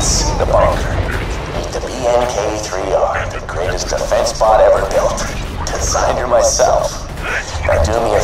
This is the bunker. The BNK-3R, the greatest defense bot ever built. Designed her myself. Now do me a